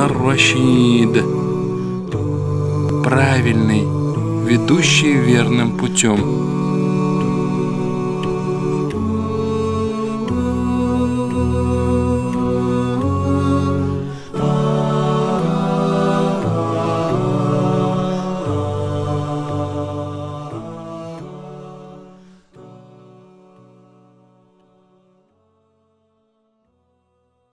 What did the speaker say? Ар-Рашиид, правильный, ведущий верным путем.